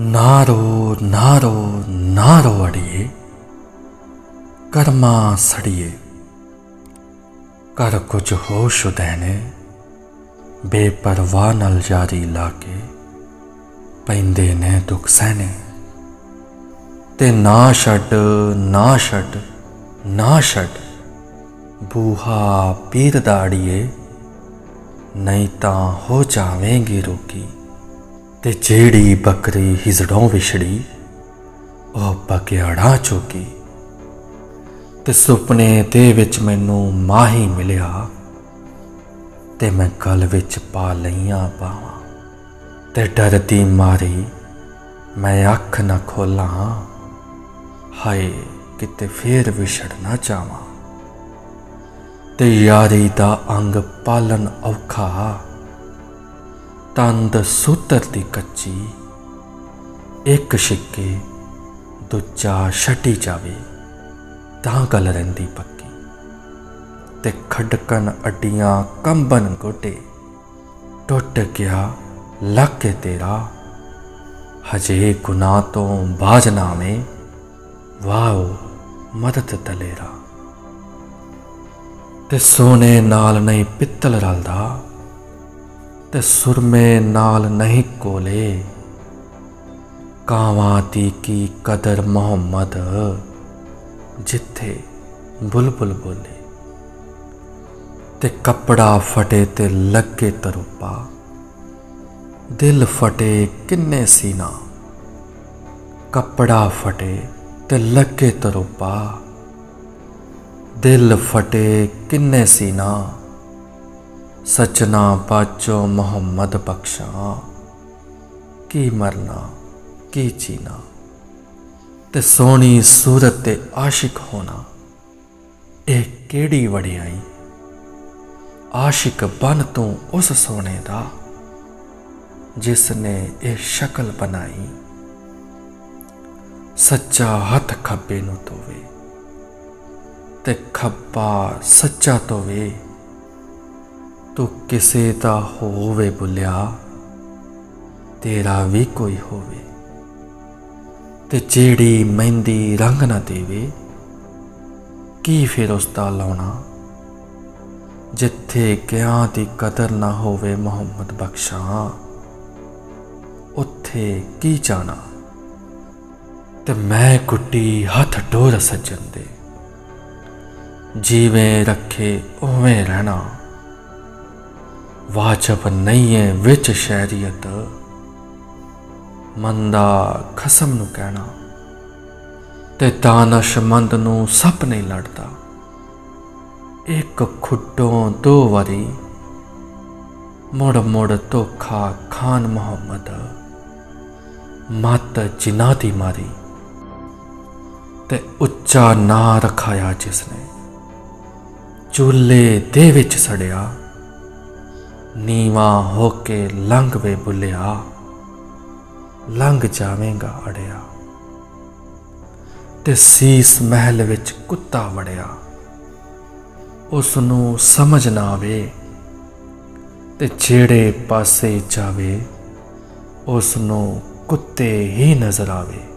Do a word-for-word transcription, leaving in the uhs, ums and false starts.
नारो नारो नारो अड़िए कर्मा सड़िए कर कुछ होश दैने बेपरवाह नल जारी लाके पैंदे ने दुख सहने ते ना छड़ ना छड़ ना छड़ बूहा पीर दाड़िए नहीं तां हो जावेंगी रोकी ते जेड़ी बकरी हिजड़ों विछड़ी ओ बगेड़ा चोकी ते सुपने दे विच मैनू माही मिलिया ते मैं गल विच पा लईयां बावां ते डरदी मारी मैं अख ना खोलां हाय किते फेर विछड़ ना जावां ते यारी दा अंग पालन औखा तंद सूतर दी कच्ची एक छिके दूजा छटी जावे तां गल रहिंदी पक्की ते खड़कन अड्डियां कंबन गोटे टुट गया लाके तेरा हजे गुनाह तो बाज नावें वाओ मदद दलेरा ते सोने नाल नहीं पित्तल रलदा ते सुरमे नाल नहीं कोले कावाती की कदर मोहम्मद जिथे बुलबुल बोले ते कपड़ा फटे ते लगे तरुपा दिल फटे किन्ने सीना कपड़ा फटे ते लगे तरुपा दिल फटे किन्ने सीना सजना बाचो मोहम्मद बख्शा की मरना की जीना ते सोनी सूरत ते आशिक होना ए केड़ी वड़ियाई आशिक बन तू उस सोने दा जिसने ए शक्ल बनाई सच्चा हथ खब्बे नू तोवे ते खब्बा सच्चा तोवे तो किसे दा होवे बुलिया तेरा भी कोई होवे ते जेड़ी मेहंदी रंग ना देवे की फिर उसका लाना जिथे गया दी कदर ना होवे मोहम्मद बख्शा उत्थे की जाना ते मैं गुड्डी हथ डोर सजन दे जीवें रखे उवें रहना वाजब नहीं है विच शहरियत मंदा खसम नू कहना ते दानशमंद नू सब नहीं लड़ता एक खुड्डों दो वारी मुड़ मुड़ धोखा खान मोहम्मद मत जिना दी मारी ते उच्चा ना रखाया जिसने चूल्हे दे विच सड़िया नीवा होके लंघ वे बुलिया लंघ जावेंगा अड़िया ते सीस महल विच कुत्ता वड़िया उसनू समझ ना आवे ते जेड़े पासे जावे उसनू कुत्ते ही नजर आवे।